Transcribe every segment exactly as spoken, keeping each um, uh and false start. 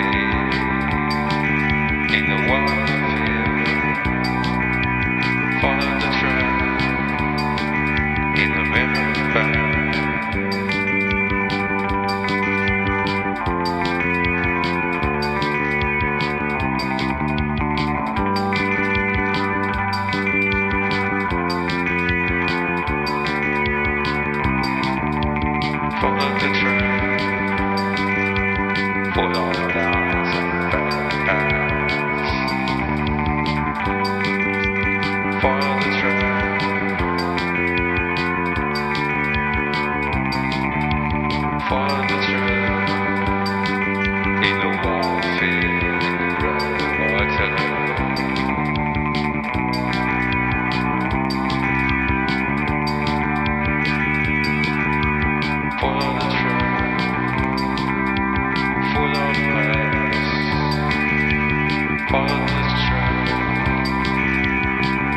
be in the wild field. Follow the trail in the river valley. Follow the trail, for all the downs and bad paths. Follow the trail, follow the trail, in the wild field, in the red water. Follow the trail,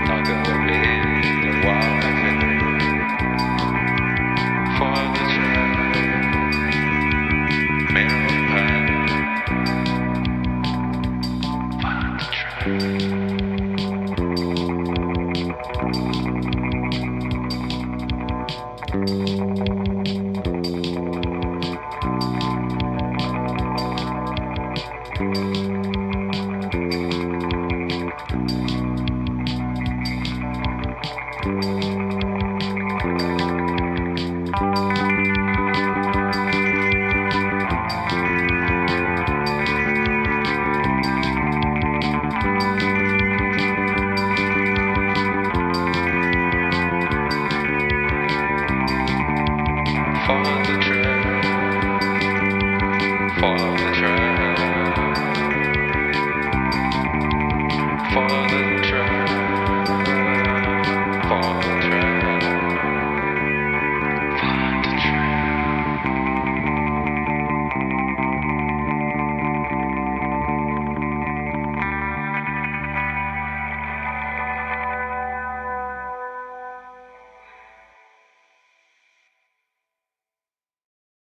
not gonna be in the wild field. Follow the trail, mirror path. Follow the trail.